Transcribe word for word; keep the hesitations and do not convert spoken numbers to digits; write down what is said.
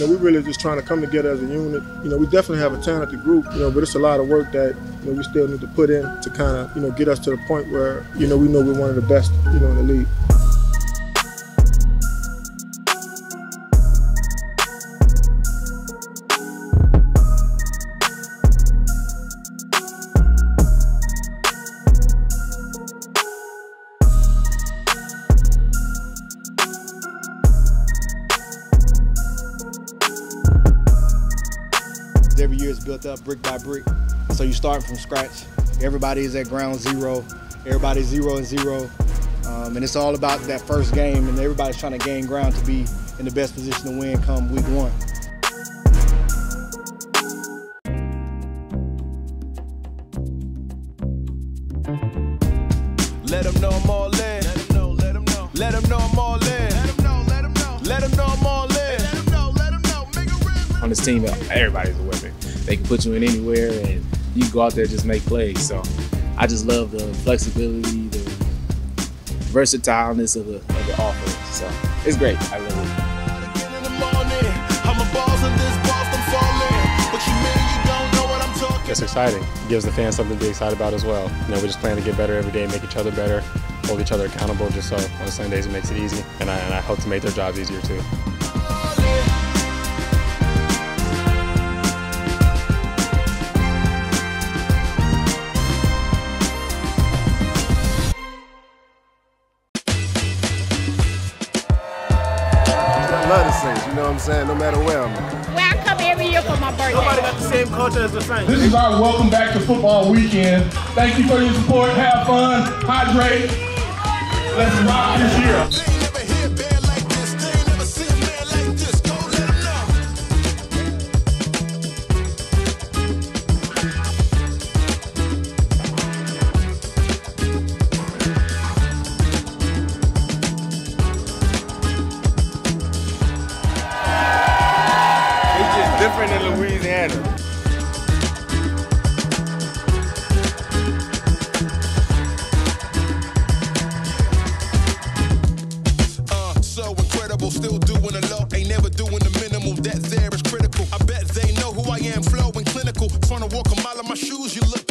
You know, we're really just trying to come together as a unit. You know, we definitely have a talented group, you know, but it's a lot of work that, you know, we still need to put in to kind of, you know, get us to the point where, you know, we know we're one of the best, you know, in the league. Every year it's built up brick by brick. So you start from scratch. Everybody is at ground zero. Everybody's zero and zero. Um, and it's all about that first game, and everybody's trying to gain ground to be in the best position to win come week one. Let them know I'm all in. Let them know, let them know. Let them know I'm all in. Let them know, let them know. Let them know I'm all in. On this team, everybody's a weapon. They can put you in anywhere, and you can go out there and just make plays. So I just love the flexibility, the versatileness of the, of the offense. So it's great. I love it. It's exciting. It gives the fans something to be excited about as well. You know, we're just planning to get better every day, make each other better, hold each other accountable. Just so on Sundays it makes it easy, and I, and I hope to make their jobs easier too. I love the Saints, you know what I'm saying, no matter where I'm at. Well, I come every year for my birthday. Nobody got the same culture as the Saints. This is our welcome back to football weekend. Thank you for your support. Have fun. Hydrate. Let's rock this year. Different in Louisiana. Uh, so incredible, still doing a lot. Ain't never doing the minimal. That there is critical. I bet they know who I am, flowing clinical. Trying to walk a mile in my shoes, you look.